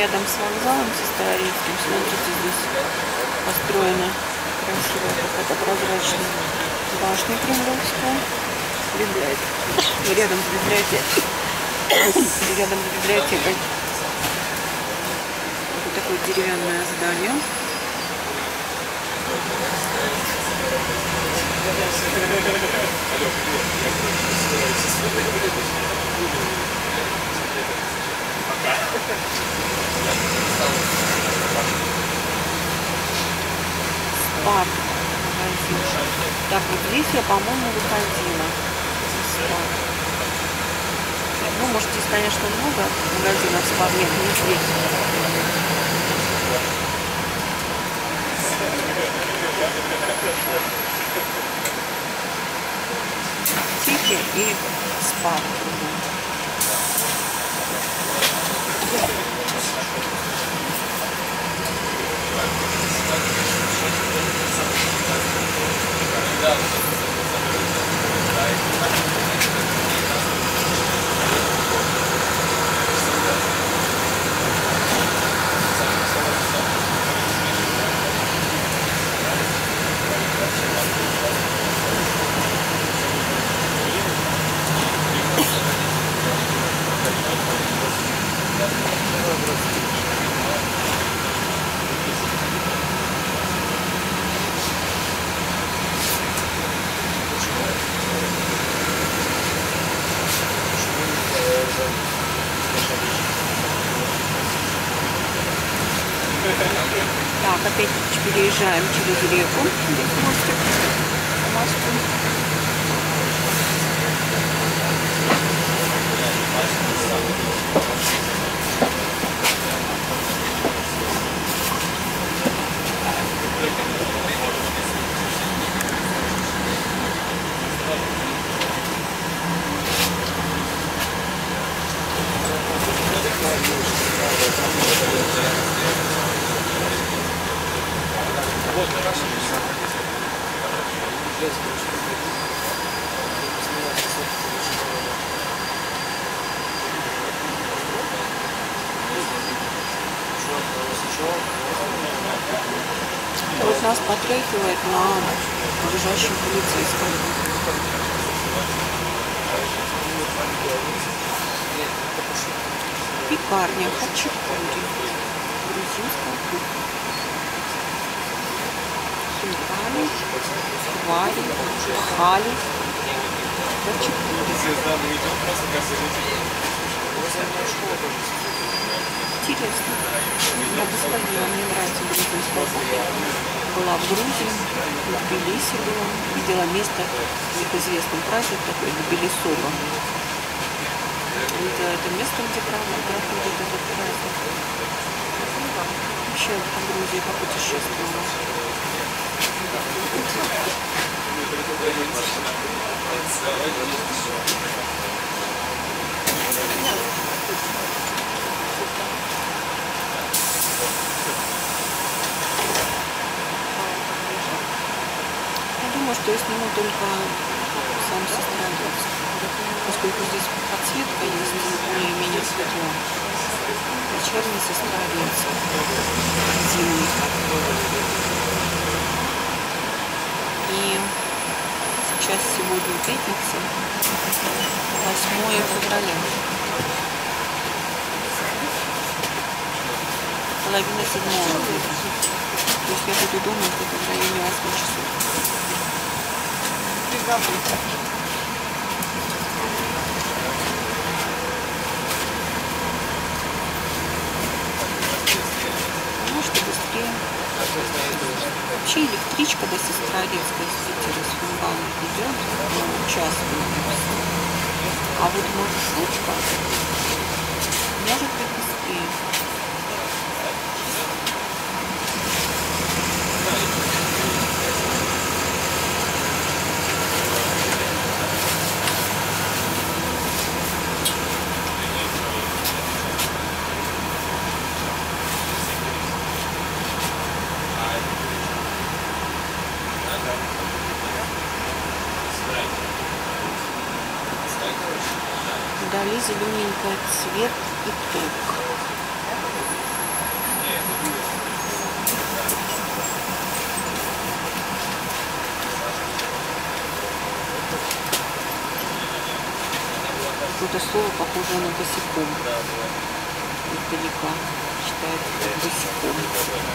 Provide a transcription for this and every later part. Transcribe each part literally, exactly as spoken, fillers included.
рядом с вокзалом Сестрорецким. Смотрите, здесь построена красивая какая-то прозрачная башня кремлевская. Библиотека. Рядом с библиотекой. Рядом с библиотекой. Вот такое деревянное здание. Спар. Так, вот здесь я, по-моему, выходила. Спар. Ну, может, здесь, конечно, много магазинов спар. Нет, не здесь. Тики и спар. Так, опять переезжаем через реку. Здесь мостик. Мостик. Вот нас потряхивает на лежащем полицейском. Пекарня хачапури. Грузинская кухня. Хинкали, вари, хали, хачапури. Интересно. Я бы сходила, мне нравится грузинская кухня. Была в Грузии, в Тбилиси была. Видела место, где известный праздник такой, Тбилисово. Это место, где проходит этот праздник. Вообще в Грузии попутешествовала. Я думаю, что я сниму только сам Сестрорецк, поскольку здесь подсветка есть, более-менее светло. Вечерний Сестрорецк, зимний. И сейчас сегодня пятница, восьмое февраля. Половина седьмого. То есть я буду дома где-то в районе восьми часов. Вообще электричка до Сестрорецка из Питера с Финляндии идет ну, час. А вот маршрутка может быть быстрее. Дали зелененький цвет и ток. какое-то слово, похожее на босиком. Да, да. Издалека читается как босиком.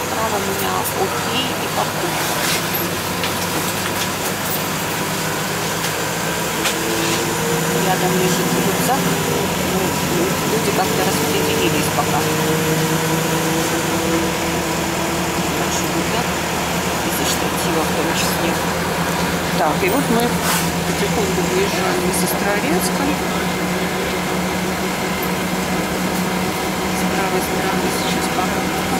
Справа у меня окей и покупка. Рядом лежит рюкзак. Ну, люди как-то распределились пока. Большой рюкзак. Из-за штатива в том числе. Так, и вот мы потихоньку выезжаем из Островенска. С правой стороны сейчас покупка.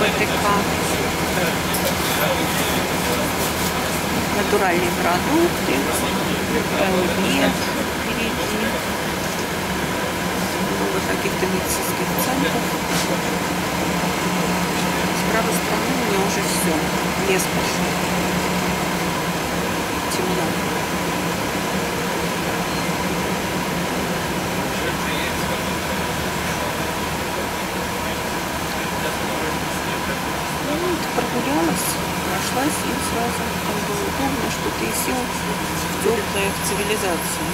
ПТК. Натуральные продукты, ОЛВ впереди, много каких-то медицинских центров. С правой стороны у меня уже все, лес пошел, темно. Ну, ты прогулялась? Прошлась и сразу там было удобно, что ты и сел в теплую в цивилизацию.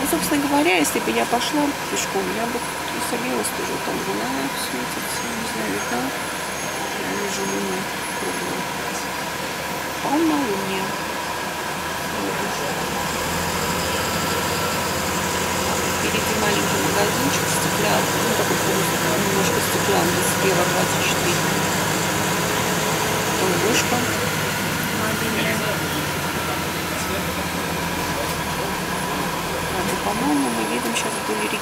Ну, собственно говоря, если бы я пошла пешком, я бы и согрелась тоже. Там луна светится, не знаю, видно. Я вижу луну круглую. Полнолуние. Впереди маленький магазинчик стеклянный, ну, такой немножко стеклянный, сфера двадцать четыре. Вышка мобильная. А, по-моему, мы едем сейчас вдоль реки.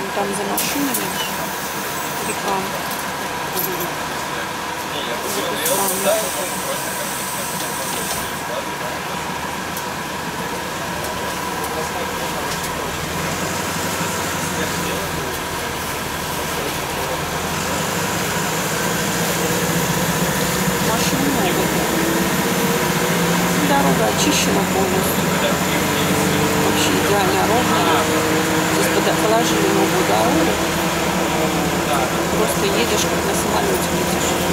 Ну, там за машинами река. Дорога очищена полностью. Вообще идеально ровная. Здесь положили новую дорогу. Просто едешь, как на самолете летишь.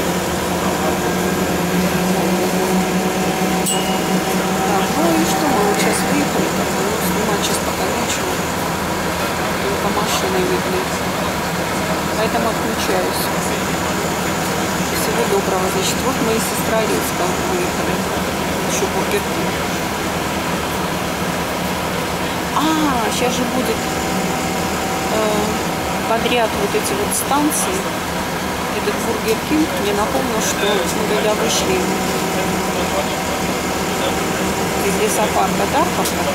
Так, ну и что, мы вот сейчас выехали, как бы, ну, снимать сейчас пока нечего. Только машины видны. Поэтому отключаюсь. Всего доброго. Значит, вот мы из Сестрорецка выехали. Еще Бургер Кинг. А, сейчас же будет э, подряд вот эти вот станции. Этот Бургер Кинг мне напомнил, что мы когда вышли из лесопарка Дарковка,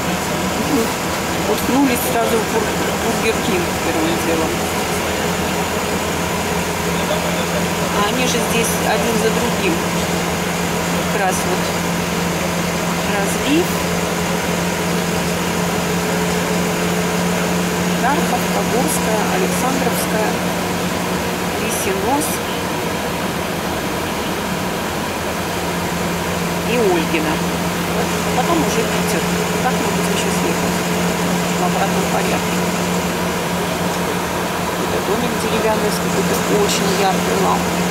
мы уткнулись сразу в Бургер Кинг первым делом. А они же здесь один за другим. Как раз вот Разви, Погорская, Александровская, Лесинос и Ольгина. Потом уже Питер. Так мы будем сейчас ехать в обратном порядке. Домик деревянный с какой-то очень яркой лампой.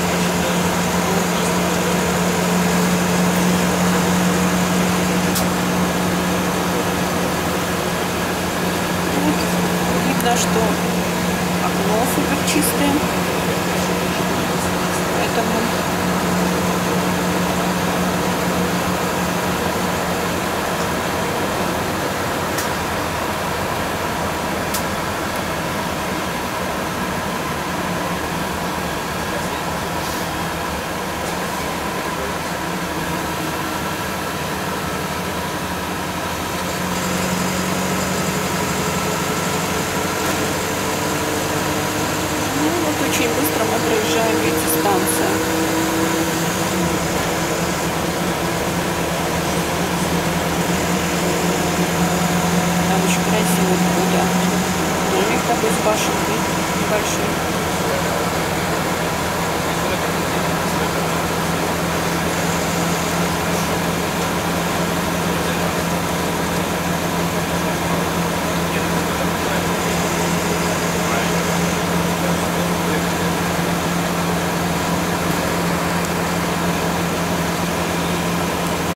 Тут видно, что окно супер чистое. Поэтому очень быстро мы проезжаем эти станции. Там очень красивый домик такой с башенкой небольшой.